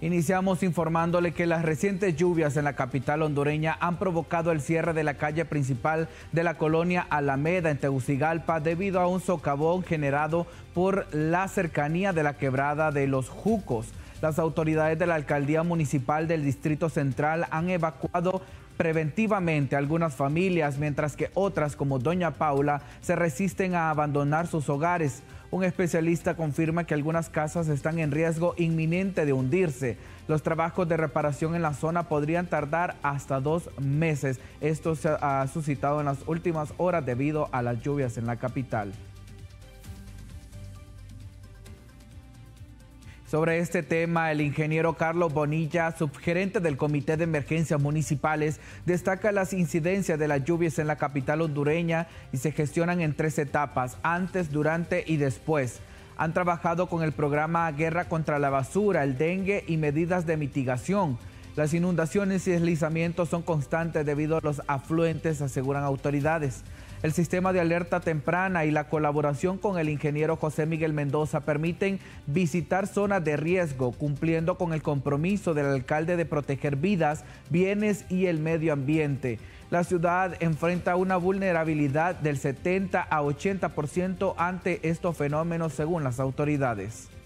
Iniciamos informándole que las recientes lluvias en la capital hondureña han provocado el cierre de la calle principal de la colonia Alameda en Tegucigalpa debido a un socavón generado por la cercanía de la quebrada de Los Jucos. Las autoridades de la Alcaldía Municipal del Distrito Central han evacuado preventivamente algunas familias, mientras que otras, como doña Paula, se resisten a abandonar sus hogares. Un especialista confirma que algunas casas están en riesgo inminente de hundirse. Los trabajos de reparación en la zona podrían tardar hasta 2 meses. Esto se ha suscitado en las últimas horas debido a las lluvias en la capital. Sobre este tema, el ingeniero Carlos Bonilla, subgerente del Comité de Emergencias Municipales, destaca las incidencias de las lluvias en la capital hondureña y se gestionan en 3 etapas, antes, durante y después. Han trabajado con el programa Guerra contra la Basura, el dengue y medidas de mitigación. Las inundaciones y deslizamientos son constantes debido a los afluentes, aseguran autoridades. El sistema de alerta temprana y la colaboración con el ingeniero José Miguel Mendoza permiten visitar zonas de riesgo, cumpliendo con el compromiso del alcalde de proteger vidas, bienes y el medio ambiente. La ciudad enfrenta una vulnerabilidad del 70 a 80% ante estos fenómenos, según las autoridades.